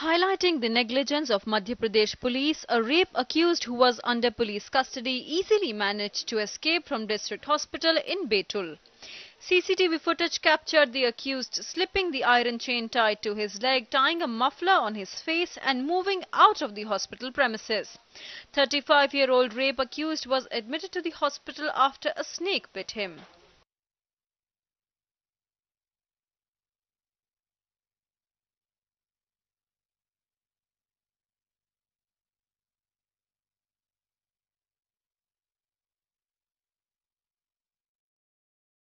Highlighting the negligence of Madhya Pradesh police, a rape accused who was under police custody easily managed to escape from district hospital in Betul. CCTV footage captured the accused slipping the iron chain tied to his leg, tying a muffler on his face and moving out of the hospital premises. 35-year-old rape accused was admitted to the hospital after a snake bit him.